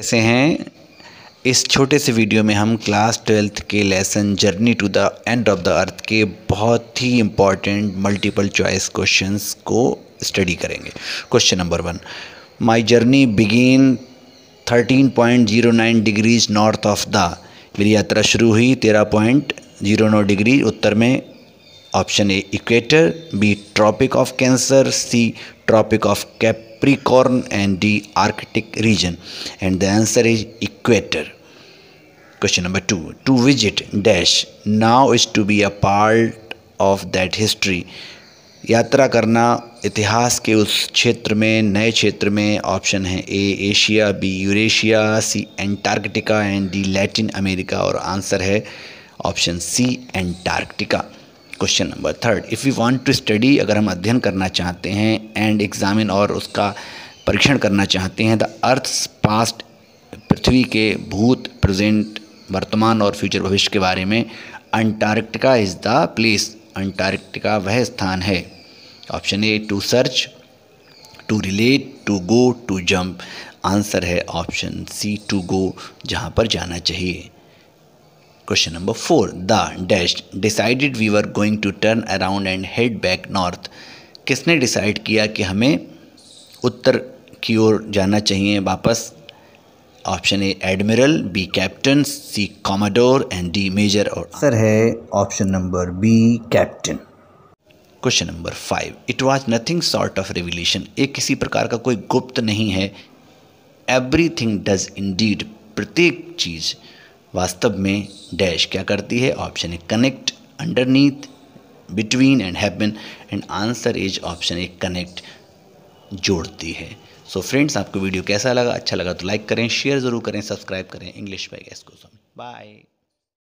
ऐसे हैं। इस छोटे से वीडियो में हम क्लास 12th के lesson journey to the end of the earth के बहुत ही इम्पॉर्टेंट मल्टीपल चॉइस क्वेश्चंस को स्टडी करेंगे। Question number 1, my journey begin 13.09 degrees north of the. मेरी यात्रा शुरू हुई 13.09 डिग्री उत्तर में। Option A equator, B tropic of Cancer, C tropic of Capricorn and D Arctic region. And the answer is equator. Question number 2, to visit dash now is to be a part of that history. यात्रा करना इतिहास के उस क्षेत्र में, नए क्षेत्र में। ऑप्शन है A Asia, B Eurasia, C Antarctica and D Latin America. और आंसर है option C Antarctica. Question number 3, if you want to study, अगर हम अध्ययन करना चाहते हैं, एंड एग्जामिन और उसका परीक्षण करना चाहते हैं द अर्थ्स पास्ट, पृथ्वी के भूत, प्रेजेंट, वर्तमान और फ्यूचर, भविष्य के बारे में, Antarctica is the place. Antarctica वह स्थान है। Option A to search, to relate, to go, to jump. Answer है ऑप्शन सी टू गो, जहाँ पर जाना चाहिए। Question number 4, the dash decided we were going to turn around and head back north. किसने decide किया कि हमें उत्तर की ओर जाना चाहिए वापस। Option A admiral, B captain, C commodore and D major. और आंसर है option number B captain. Question number 5, it was nothing sort of revelation. ये किसी प्रकार का कोई गुप्त नहीं है। एवरीथिंग डज इंडीड, प्रत्येक चीज़ वास्तव में डैश क्या करती है। Option A connect, underneath, between and happen. And answer is option A connect, जोड़ती है। सो फ्रेंड्स, आपको वीडियो कैसा लगा? अच्छा लगा तो लाइक करें, शेयर ज़रूर करें, सब्सक्राइब करें। इंग्लिश बाय गैस को बाय।